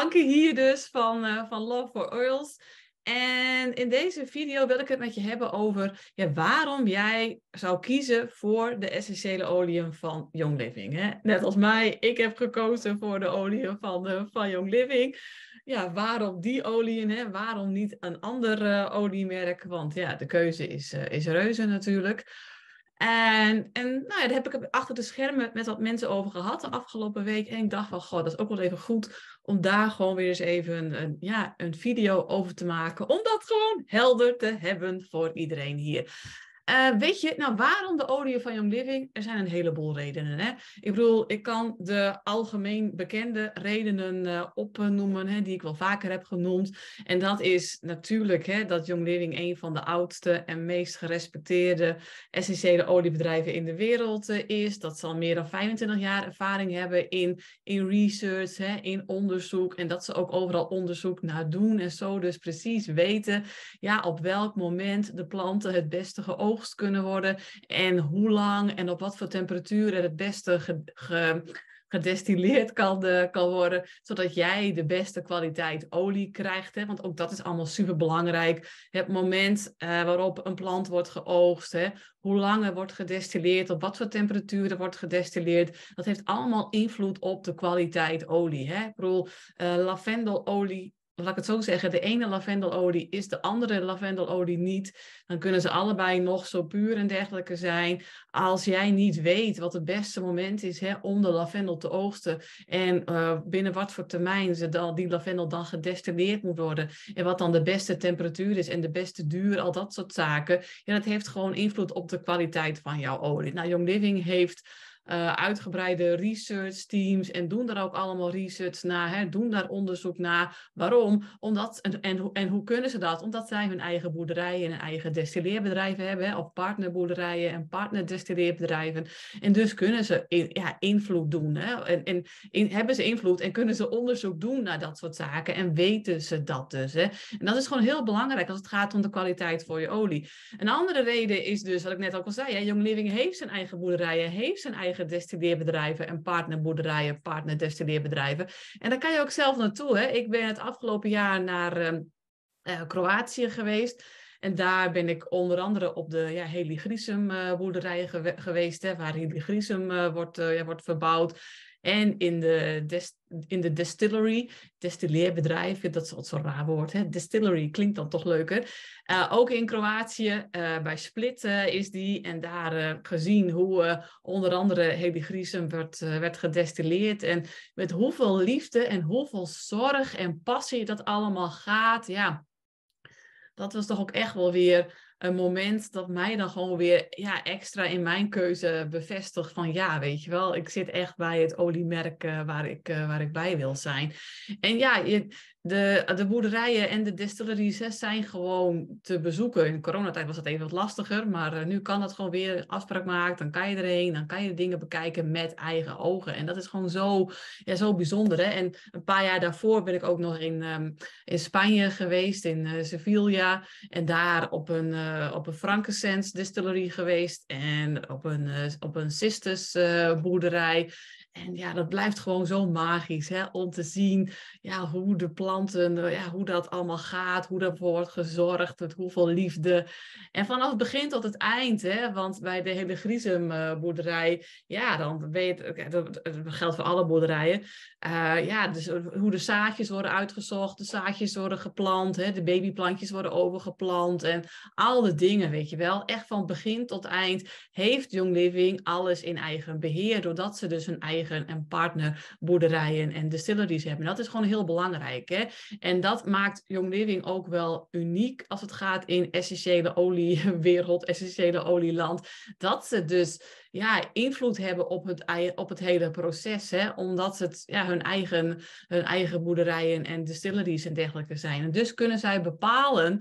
Anke hier dus van Love for Oils. En in deze video wil ik het met je hebben over waarom jij zou kiezen voor de essentiële oliën van Young Living. Hè? Net als mij, ik heb gekozen voor de oliën van Young Living. Ja, waarom die oliën? Hè? Waarom niet een ander oliemerk? Want ja, de keuze is reuze natuurlijk. En nou ja, daar heb ik achter de schermen met wat mensen over gehad de afgelopen week. En ik dacht van, god, dat is ook wel even goed om daar gewoon weer eens even een video over te maken. Om dat gewoon helder te hebben voor iedereen hier. Weet je, nou waarom de oliën van Young Living? Er zijn een heleboel redenen. Hè? Ik bedoel, ik kan de algemeen bekende redenen opnoemen die ik wel vaker heb genoemd. En dat is natuurlijk dat Young Living een van de oudste en meest gerespecteerde essentiële oliebedrijven in de wereld is. Dat ze al meer dan 25 jaar ervaring hebben in research, in onderzoek. En dat ze ook overal onderzoek naar doen en zo dus precies weten op welk moment de planten het beste geoogst kunnen worden en hoe lang en op wat voor temperatuur er het beste gedestilleerd kan worden, zodat jij de beste kwaliteit olie krijgt. Hè? Want ook dat is allemaal super belangrijk. Het moment waarop een plant wordt geoogst, hè? Hoe lang er wordt gedestilleerd, op wat voor temperaturen wordt gedestilleerd, dat heeft allemaal invloed op de kwaliteit olie. Hè? Ik bedoel, lavendelolie. Laat ik het zo zeggen, de ene lavendelolie is de andere lavendelolie niet. Dan kunnen ze allebei nog zo puur en dergelijke zijn. Als jij niet weet wat het beste moment is om de lavendel te oogsten. En binnen wat voor termijn die lavendel dan gedestilleerd moet worden. En wat dan de beste temperatuur is en de beste duur, al dat soort zaken. Ja, dat heeft gewoon invloed op de kwaliteit van jouw olie. Nou, Young Living heeft... uitgebreide research teams en doen daar ook allemaal research naar, doen daar onderzoek naar. Waarom? Omdat, en hoe kunnen ze dat? Omdat zij hun eigen boerderijen en hun eigen destilleerbedrijven hebben, of partnerboerderijen en partnerdestilleerbedrijven. En dus kunnen ze invloed doen. Hè? En hebben ze invloed en kunnen ze onderzoek doen naar dat soort zaken en weten ze dat dus. Hè? En dat is gewoon heel belangrijk als het gaat om de kwaliteit voor je olie. Een andere reden is dus, wat ik net ook al zei, Young Living heeft zijn eigen boerderijen, heeft zijn eigen destilleerbedrijven en partnerboerderijen, partnerdestilleerbedrijven. En daar kan je ook zelf naartoe. Hè? Ik ben het afgelopen jaar naar Kroatië geweest. En daar ben ik onder andere op de Helichrysum boerderijen geweest, hè, waar Helichrysum wordt verbouwd. En in de distillery, destilleerbedrijf, dat is wat zo'n raar woord, hè? Distillery klinkt dan toch leuker. Ook in Kroatië, bij Split is die. En daar gezien hoe onder andere Helichrysum werd gedestilleerd. En met hoeveel liefde en hoeveel zorg en passie dat allemaal gaat. Ja, dat was toch ook echt wel weer... een moment dat mij dan gewoon weer extra in mijn keuze bevestigt van weet je wel, ik zit echt bij het oliemerk waar ik bij wil zijn. En de boerderijen en de distilleries zijn gewoon te bezoeken. In coronatijd was dat even wat lastiger, maar nu kan dat gewoon weer. Afspraak maakt, dan kan je erheen, dan kan je de dingen bekijken met eigen ogen. En dat is gewoon zo bijzonder. Hè? En een paar jaar daarvoor ben ik ook nog in Spanje geweest, in Sevilla. En daar op een Frankensens distillery geweest en op een Cistus boerderij. En dat blijft gewoon zo magisch, hè? Om te zien hoe de planten, hoe dat allemaal gaat, hoe daarvoor wordt gezorgd, met hoeveel liefde. En vanaf het begin tot het eind, hè? Want bij de Helichrysum boerderij, dan weet je, dat geldt voor alle boerderijen, dus hoe de zaadjes worden uitgezocht, de zaadjes worden geplant, hè? De babyplantjes worden overgeplant en al de dingen, weet je wel. Echt van begin tot eind heeft Young Living alles in eigen beheer, doordat ze dus hun eigen en partnerboerderijen en distilleries hebben. En dat is gewoon heel belangrijk. Hè? En dat maakt Young Living ook wel uniek als het gaat in essentiële oliewereld, essentiële olieland. Dat ze dus invloed hebben op het hele proces. Hè? Omdat het hun eigen boerderijen en distilleries en dergelijke zijn. En dus kunnen zij bepalen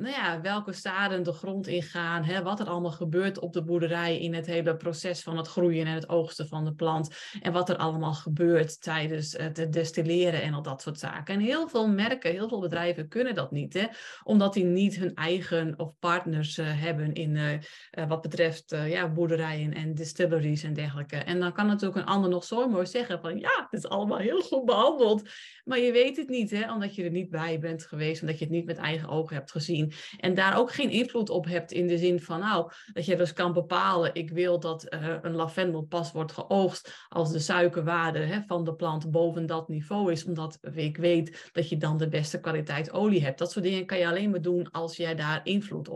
nou ja, welke zaden de grond ingaan, hè, wat er allemaal gebeurt op de boerderij in het hele proces van het groeien en het oogsten van de plant. En wat er allemaal gebeurt tijdens het destilleren en al dat soort zaken. En heel veel merken, heel veel bedrijven kunnen dat niet. Hè, omdat die niet hun eigen of partners hebben in wat betreft boerderijen en distilleries en dergelijke. En dan kan natuurlijk een ander nog zo mooi zeggen van ja, dit is allemaal heel goed behandeld. Maar je weet het niet, hè, omdat je er niet bij bent geweest, omdat je het niet met eigen ogen hebt gezien. En daar ook geen invloed op hebt in de zin van nou, dat je dus kan bepalen, ik wil dat een lavendel pas wordt geoogst als de suikerwaarde van de plant boven dat niveau is, omdat ik weet dat je dan de beste kwaliteit olie hebt. Dat soort dingen kan je alleen maar doen als jij daar invloed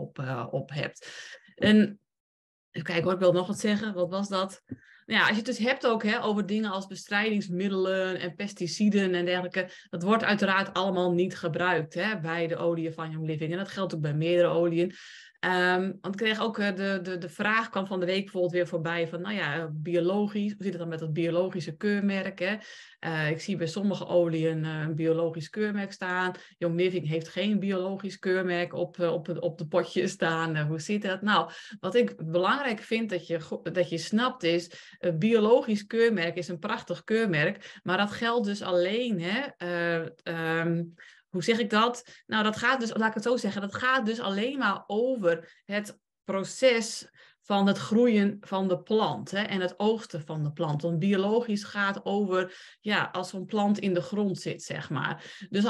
op hebt. En kijk hoor, ik wil nog wat zeggen. Wat was dat? Nou ja, als je het dus hebt ook over dingen als bestrijdingsmiddelen en pesticiden en dergelijke. Dat wordt uiteraard allemaal niet gebruikt bij de oliën van Young Living. En dat geldt ook bij meerdere oliën. Want ik kreeg ook de vraag, kwam van de week bijvoorbeeld weer voorbij van, nou ja, biologisch, hoe zit het dan met dat biologische keurmerk? Hè? Ik zie bij sommige oliën een biologisch keurmerk staan. Young Living heeft geen biologisch keurmerk op de potjes staan. Hoe zit dat? Nou, wat ik belangrijk vind dat je snapt is, biologisch keurmerk is een prachtig keurmerk, maar dat geldt dus alleen, hoe zeg ik dat? Nou, dat gaat dus, laat ik het zo zeggen, dat gaat dus alleen maar over het proces van het groeien van de plant en het oogsten van de plant. Want biologisch gaat over, ja, als zo'n plant in de grond zit, zeg maar. Dus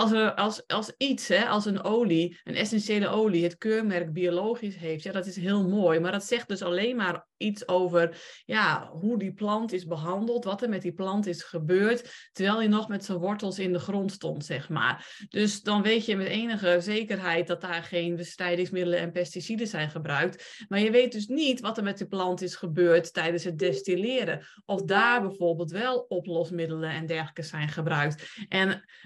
als iets, als een olie, een essentiële olie, het keurmerk biologisch heeft, ja, dat is heel mooi. Maar dat zegt dus alleen maar iets over, ja, hoe die plant is behandeld, wat er met die plant is gebeurd, terwijl hij nog met zijn wortels in de grond stond, zeg maar. Dus dan weet je met enige zekerheid dat daar geen bestrijdingsmiddelen en pesticiden zijn gebruikt. Maar je weet dus niet wat er met die plant is gebeurd tijdens het destilleren. Of daar bijvoorbeeld wel oplosmiddelen en dergelijke zijn gebruikt.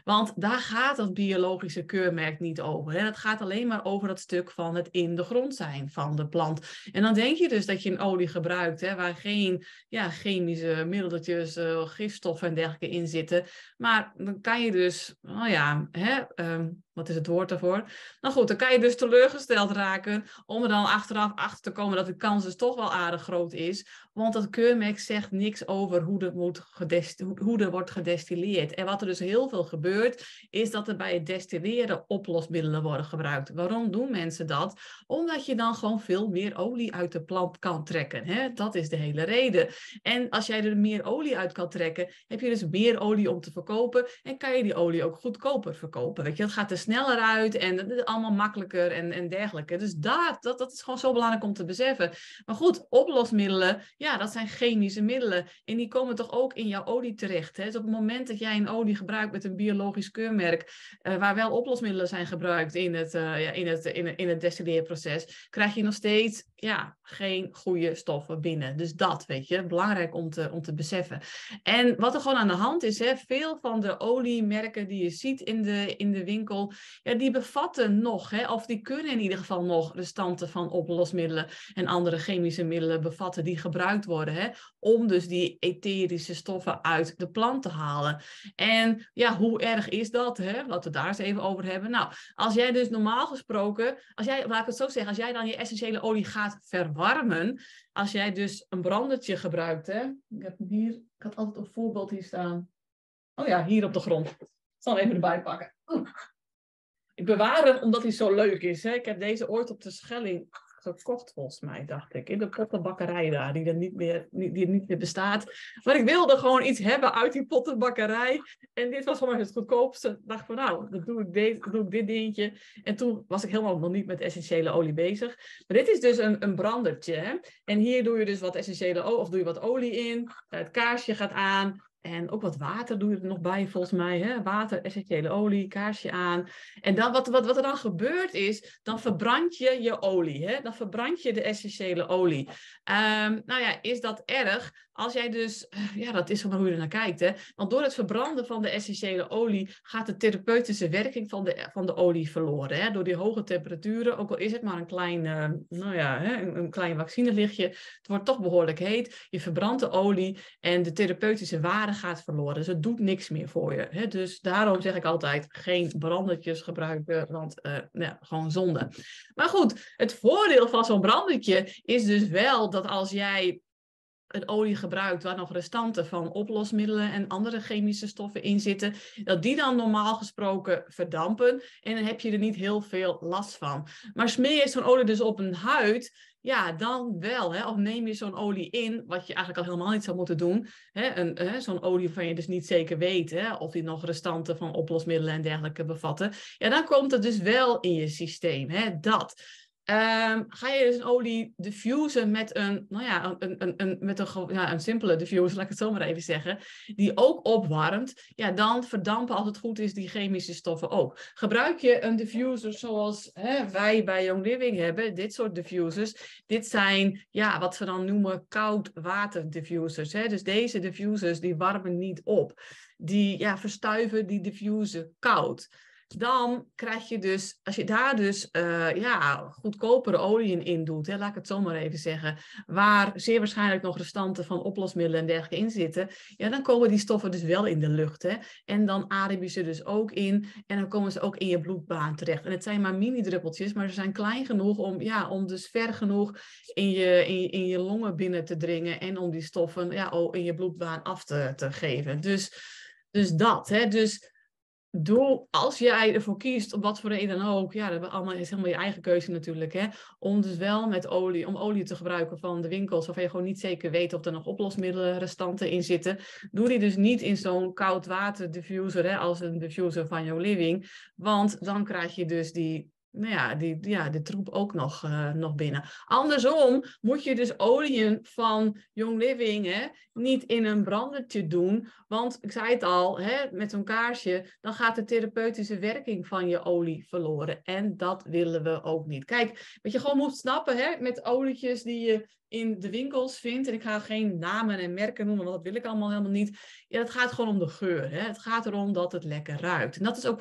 Want daar gaat dat biologische keurmerk niet over. Hè? Dat gaat alleen maar over dat stuk van het in de grond zijn van de plant. En dan denk je dus dat je een olie gebruikt, waar geen chemische middeltjes, gifstoffen en dergelijke in zitten. Maar dan kan je dus, wat is het woord daarvoor? Nou goed, dan kan je dus teleurgesteld raken om er dan achteraf achter te komen dat de kans dus toch wel aardig groot is. Want dat keurmerk zegt niks over hoe er wordt gedestilleerd. En wat er dus heel veel gebeurt, is dat er bij het destilleren oplosmiddelen worden gebruikt. Waarom doen mensen dat? Omdat je dan gewoon veel meer olie uit de plant kan trekken. Hè? Dat is de hele reden. En als jij er meer olie uit kan trekken, heb je dus meer olie om te verkopen. En kan je die olie ook goedkoper verkopen. Weet je, dat gaat er sneller uit en dat is allemaal makkelijker en dergelijke. Dus dat is gewoon zo belangrijk om te beseffen. Maar goed, oplosmiddelen, ja, dat zijn chemische middelen. En die komen toch ook in jouw olie terecht. Hè? Dus op het moment dat jij een olie gebruikt met een biologisch keurmerk, waar wel oplosmiddelen zijn gebruikt in het destilleerproces, krijg je nog steeds geen goede stoffen binnen. Dus dat, weet je, belangrijk om te beseffen. En wat er gewoon aan de hand is, veel van de oliemerken die je ziet in de winkel, ja, die bevatten nog, of die kunnen in ieder geval nog restanten van oplosmiddelen en andere chemische middelen bevatten die gebruikt worden, om dus die etherische stoffen uit de plant te halen. En ja, hoe erg is dat? Laten we daar eens even over hebben. Nou, als jij dus normaal gesproken, als jij dan je essentiële olie gaat verwarmen, als jij dus een brandertje gebruikt, ik had altijd een voorbeeld hier staan. Oh ja, hier op de grond. Ik zal hem even erbij pakken. Ik bewaar hem omdat hij zo leuk is. Ik heb deze ooit op de Schelling gekocht, volgens mij, dacht ik. In de pottenbakkerij daar, die er niet meer bestaat. Maar ik wilde gewoon iets hebben uit die pottenbakkerij. En dit was voor mij het goedkoopste. Ik dacht van nou, dan doe ik dit dingetje. En toen was ik helemaal nog niet met essentiële olie bezig. Maar dit is dus een brandertje. Hè? En hier doe je dus wat essentiële olie, of doe je wat olie in. Het kaarsje gaat aan. En ook wat water doe je er nog bij, volgens mij. Hè? Water, essentiële olie, kaarsje aan. En dan, wat er dan gebeurt is, dan verbrand je je olie. Hè? Dan verbrand je de essentiële olie. Nou ja, is dat erg? Als jij dus, ja, dat is van hoe je er naar kijkt, hè? Want door het verbranden van de essentiële olie gaat de therapeutische werking van de olie verloren. Hè? Door die hoge temperaturen, ook al is het maar een klein, nou ja, hè, een klein vaccinelichtje, het wordt toch behoorlijk heet. Je verbrandt de olie en de therapeutische waarde gaat verloren. Dus het doet niks meer voor je. Hè? Dus daarom zeg ik altijd, geen brandertjes gebruiken, want ja, gewoon zonde. Maar goed, het voordeel van zo'n brandertje is dus wel dat als jij een olie gebruikt waar nog restanten van oplosmiddelen en andere chemische stoffen in zitten, dat die dan normaal gesproken verdampen en dan heb je er niet heel veel last van. Maar smeer je zo'n olie dus op een huid, ja, dan wel. Hè? Of neem je zo'n olie in, wat je eigenlijk al helemaal niet zou moeten doen. Hè? Zo'n olie waarvan je dus niet zeker weet, hè, of die nog restanten van oplosmiddelen en dergelijke bevatten. Ja, dan komt het dus wel in je systeem. Hè? Dat. Ga je dus een olie diffusen met een simpele diffuser, laat ik het zo maar even zeggen, die ook opwarmt, ja, dan verdampen als het goed is die chemische stoffen ook. Gebruik je een diffuser zoals wij bij Young Living hebben, dit soort diffusers, dit zijn, ja, wat we dan noemen koud water diffusers. Hè? Dus deze diffusers die warmen niet op, die, ja, verstuiven die diffuser koud. Dan krijg je dus, als je daar dus goedkopere oliën in doet, hè, laat ik het zo maar even zeggen, waar zeer waarschijnlijk nog restanten van oplosmiddelen en dergelijke in zitten, ja, dan komen die stoffen dus wel in de lucht. Hè, en dan adem je ze dus ook in en dan komen ze ook in je bloedbaan terecht. En het zijn maar mini-druppeltjes, maar ze zijn klein genoeg om dus ver genoeg in je longen binnen te dringen en om die stoffen in je bloedbaan af te geven. Dus dat, hè, dus... Als jij ervoor kiest, op wat voor reden dan ook, ja, dat is helemaal je eigen keuze natuurlijk, hè, om dus wel met olie, om olie te gebruiken van de winkels, waarvan je gewoon niet zeker weet of er nog oplosmiddelen, restanten in zitten, doe die dus niet in zo'n koud water diffuser, hè, als een diffuser van Young Living, want dan krijg je dus de troep ook nog binnen. Andersom moet je dus oliën van Young Living niet in een brandertje doen. Want ik zei het al, hè, met zo'n kaarsje, dan gaat de therapeutische werking van je olie verloren. En dat willen we ook niet. Kijk, wat je gewoon moet snappen, hè, met olietjes die je in de winkels vindt, en ik ga geen namen en merken noemen, want dat wil ik allemaal helemaal niet. Ja, het gaat gewoon om de geur. Hè? Het gaat erom dat het lekker ruikt. En dat is ook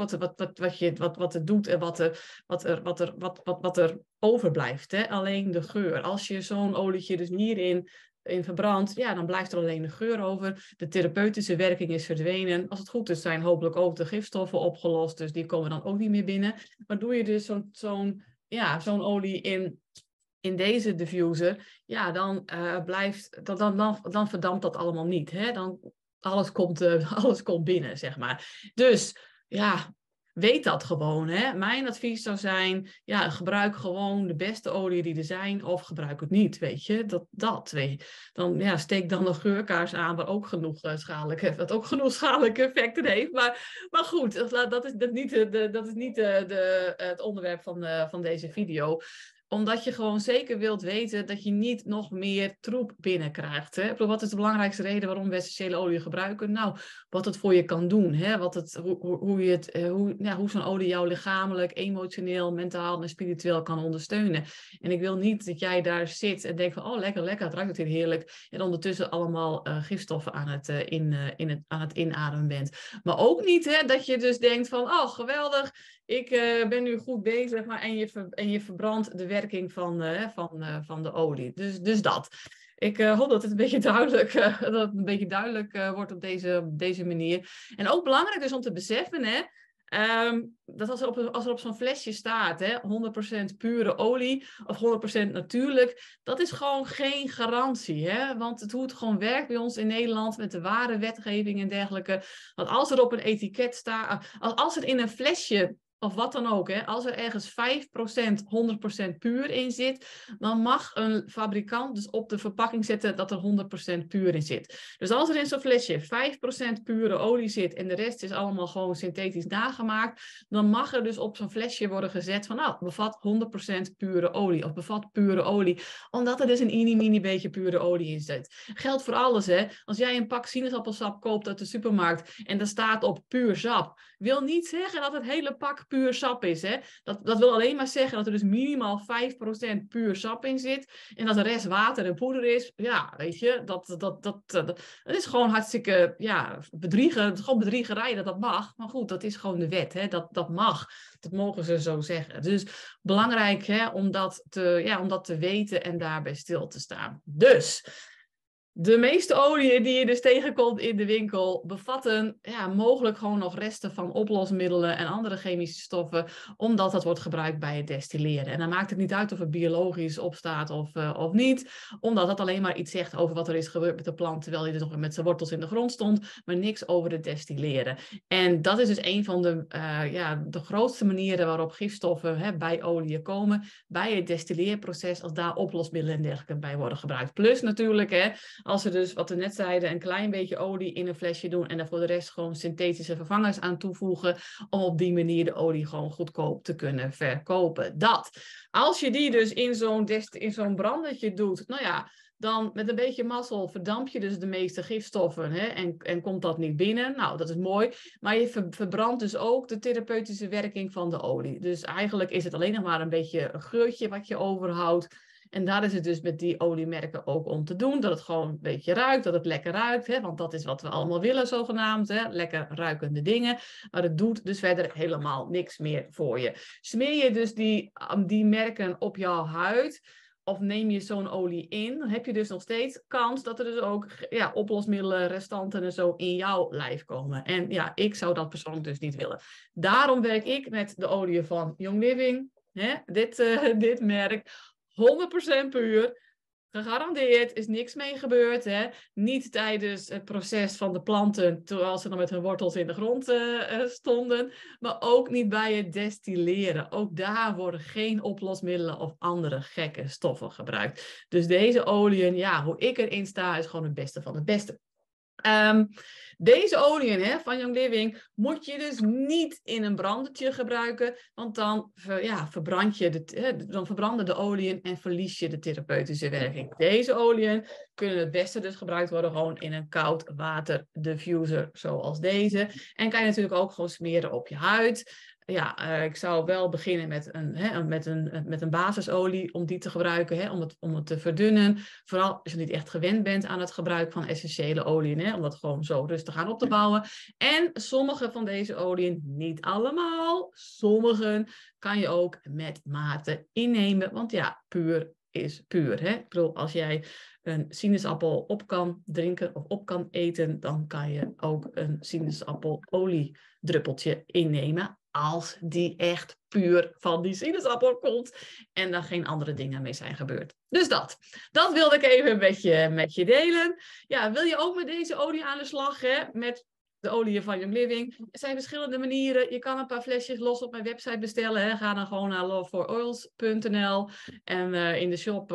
wat er overblijft. Hè? Alleen de geur. Als je zo'n olietje dus hierin verbrandt, ja, dan blijft er alleen de geur over. De therapeutische werking is verdwenen. Als het goed is, zijn hopelijk ook de gifstoffen opgelost, dus die komen dan ook niet meer binnen. Maar doe je dus zo'n olie in deze diffuser, ja, dan verdampt dat allemaal niet. Hè? Dan alles komt binnen, zeg maar. Dus ja, weet dat gewoon. Hè? Mijn advies zou zijn, ja, gebruik gewoon de beste olie die er zijn, of gebruik het niet, weet je. Dan steek dan een geurkaars aan, wat ook genoeg schadelijke effecten heeft. Maar goed, dat is niet het onderwerp van deze video. Omdat je gewoon zeker wilt weten dat je niet nog meer troep binnenkrijgt. Hè? Wat is de belangrijkste reden waarom we essentiële olie gebruiken? Nou, wat het voor je kan doen. Hè? Hoe zo'n olie jou lichamelijk, emotioneel, mentaal en spiritueel kan ondersteunen. En ik wil niet dat jij daar zit en denkt van, oh, lekker, lekker, het ruikt hier heerlijk. En ondertussen allemaal gifstoffen aan het inademen bent. Maar ook niet, hè, dat je dus denkt van, oh, geweldig, ik ben nu goed bezig, maar en je verbrandt de werking van de olie. Dus dat. Ik hoop dat het een beetje duidelijk wordt op deze manier. En ook belangrijk dus om te beseffen, hè, dat als er op zo'n flesje staat, hè, 100% pure olie of 100% natuurlijk, dat is gewoon geen garantie. Hè? Want het hoeft gewoon werk bij ons in Nederland met de ware wetgeving en dergelijke. Want als er op een etiket staat, als het in een flesje of wat dan ook, hè, als er ergens 5% 100% puur in zit, dan mag een fabrikant dus op de verpakking zetten dat er 100% puur in zit. Dus als er in zo'n flesje 5% pure olie zit en de rest is allemaal gewoon synthetisch nagemaakt, dan mag er dus op zo'n flesje worden gezet van, nou, bevat 100% pure olie of bevat pure olie, omdat er dus een mini beetje pure olie in zit. Geldt voor alles, hè. Als jij een pak sinaasappelsap koopt uit de supermarkt en daar staat op puur sap, wil niet zeggen dat het hele pak puur sap is. Hè? Dat wil alleen maar zeggen dat er dus minimaal 5% puur sap in zit. En dat de rest water en poeder is. Ja, weet je, dat is gewoon hartstikke bedriegerij dat mag. Maar goed, dat is gewoon de wet. Hè? Dat mag. Dat mogen ze zo zeggen. Dus belangrijk, hè, om dat te weten en daarbij stil te staan. Dus de meeste oliën die je dus tegenkomt in de winkel bevatten mogelijk gewoon nog resten van oplosmiddelen en andere chemische stoffen, omdat dat wordt gebruikt bij het destilleren. En dan maakt het niet uit of het biologisch opstaat of niet, omdat dat alleen maar iets zegt over wat er is gebeurd met de plant, terwijl hij dus nog met zijn wortels in de grond stond, maar niks over het destilleren. En dat is dus een van de grootste manieren waarop gifstoffen bij oliën komen, bij het destilleerproces, als daar oplosmiddelen en dergelijke bij worden gebruikt. Plus natuurlijk, als ze dus, wat we net zeiden, een klein beetje olie in een flesje doen en daar voor de rest gewoon synthetische vervangers aan toevoegen, om op die manier de olie gewoon goedkoop te kunnen verkopen. Als je die dus in zo'n brandertje doet, dan met een beetje mazzel verdamp je dus de meeste gifstoffen, hè, en komt dat niet binnen. Nou, dat is mooi. Maar je verbrandt dus ook de therapeutische werking van de olie. Dus eigenlijk is het alleen nog maar een beetje een geurtje wat je overhoudt. En daar is het dus met die oliemerken ook om te doen. Dat het gewoon een beetje ruikt, dat het lekker ruikt. Hè? Want dat is wat we allemaal willen zogenaamd. Hè? Lekker ruikende dingen. Maar het doet dus verder helemaal niks meer voor je. Smeer je dus die merken op jouw huid, of neem je zo'n olie in, dan heb je dus nog steeds kans dat er dus ook oplosmiddelen, restanten en zo in jouw lijf komen. En ja, ik zou dat persoonlijk dus niet willen. Daarom werk ik met de olie van Young Living. Hè? Dit merk. 100% puur. Gegarandeerd, is niks mee gebeurd. Hè? Niet tijdens het proces van de planten, terwijl ze dan met hun wortels in de grond stonden. Maar ook niet bij het destilleren. Ook daar worden geen oplosmiddelen of andere gekke stoffen gebruikt. Dus deze oliën, hoe ik erin sta, is gewoon het beste van het beste. Deze oliën van Young Living moet je dus niet in een brandertje gebruiken, want dan, dan verbranden de oliën en verlies je de therapeutische werking. Deze oliën kunnen het beste dus gebruikt worden gewoon in een koud water diffuser zoals deze. En kan je natuurlijk ook gewoon smeren op je huid. Ik zou wel beginnen met een basisolie om die te gebruiken, om het te verdunnen. Vooral als je niet echt gewend bent aan het gebruik van essentiële oliën, om dat gewoon zo rustig aan op te bouwen. En sommige van deze oliën, niet allemaal, sommigen kan je ook met mate innemen. Want puur is puur. Hè? Ik bedoel, als jij een sinaasappel op kan drinken of op kan eten, dan kan je ook een sinaasappeloliedruppeltje innemen, als die echt puur van die sinaasappel komt en daar geen andere dingen mee zijn gebeurd. Dus dat wilde ik even met je delen. Wil je ook met deze olie aan de slag, hè? Met de olieën van Young Living? Er zijn verschillende manieren. Je kan een paar flesjes los op mijn website bestellen. Hè. Ga dan gewoon naar love4oils.nl. En in de shop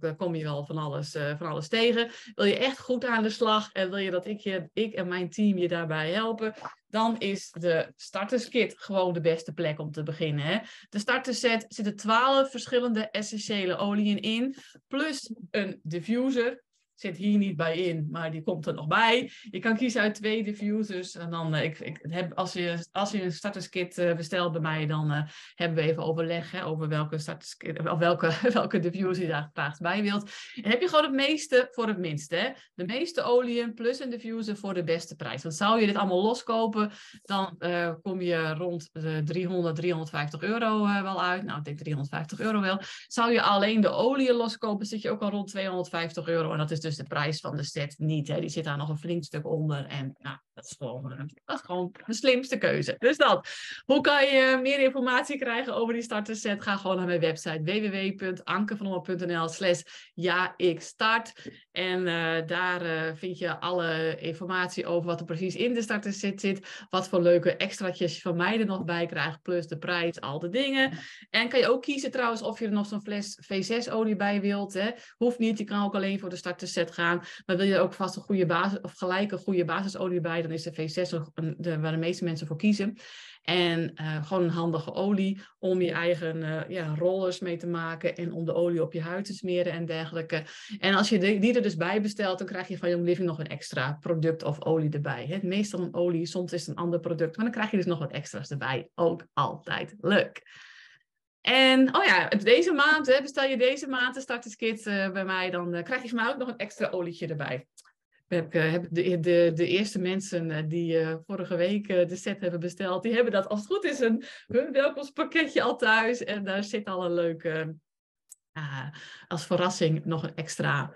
daar kom je wel van alles tegen. Wil je echt goed aan de slag en wil je dat ik en mijn team je daarbij helpen, dan is de starterskit gewoon de beste plek om te beginnen. Hè? De starterset zitten 12 verschillende essentiële oliën in, plus een diffuser. Zit hier niet bij in, maar die komt er nog bij. Je kan kiezen uit 2 diffusers. En dan, als je een starterskit bestelt bij mij, dan hebben we even overleg over welke diffuser je daar graag bij wilt. En heb je gewoon het meeste voor het minste. Hè? De meeste oliën plus een diffuser voor de beste prijs. Want zou je dit allemaal loskopen, dan kom je rond de 300-350 euro wel uit. Nou, ik denk 350 euro wel. Zou je alleen de oliën loskopen, zit je ook al rond 250 euro. En dat is dus de prijs van de set niet. Hè? Die zit daar nog een flink stuk onder. En dat is gewoon de slimste keuze. Dus dat. Hoe kan je meer informatie krijgen over die starterset? Ga gewoon naar mijn website www.ankevanom.nl/jaikstart. En daar vind je alle informatie over wat er precies in de starterset zit. Wat voor leuke extraatjes je van mij er nog bij krijgt. Plus de prijs, al de dingen. En kan je ook kiezen trouwens of je er nog zo'n fles V6 olie bij wilt. Hè? Hoeft niet. Je kan ook alleen voor de starterset gaan. Maar wil je er ook vast een goede basis of gelijk een goede basisolie bij? dan is de V6 waar de meeste mensen voor kiezen. En gewoon een handige olie om je eigen rollers mee te maken en om de olie op je huid te smeren en dergelijke. En als je die er dus bij bestelt, dan krijg je van Young Living nog een extra product of olie erbij. Hè? Meestal een olie, soms is het een ander product, maar dan krijg je dus nog wat extra's erbij. Ook altijd leuk. En deze maand, hè, bestel je deze maand de starterskit bij mij, dan krijg je van mij ook nog een extra olietje erbij. Heb ik de eerste mensen die vorige week de set hebben besteld, die hebben dat als het goed is hun welkomstpakketje al thuis. En daar zit al een leuke, als verrassing, nog een extra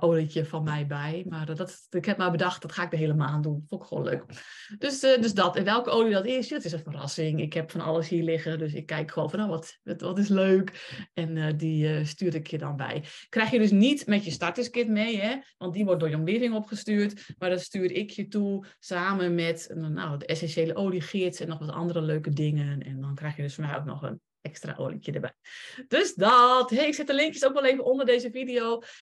olietje van mij bij. Maar ik heb maar bedacht, dat ga ik de hele maand doen. Vond ik gewoon leuk. Dus dat. En welke olie dat is, het is een verrassing. Ik heb van alles hier liggen. Dus ik kijk gewoon van, wat is leuk. En die stuur ik je dan bij. Krijg je dus niet met je starterskit mee, hè? Want die wordt door Young Living opgestuurd. Maar dat stuur ik je toe samen met de essentiële oliegids en nog wat andere leuke dingen. En dan krijg je dus voor mij ook nog een extra olietje erbij. Dus dat. Hey, ik zet de linkjes ook wel even onder deze video.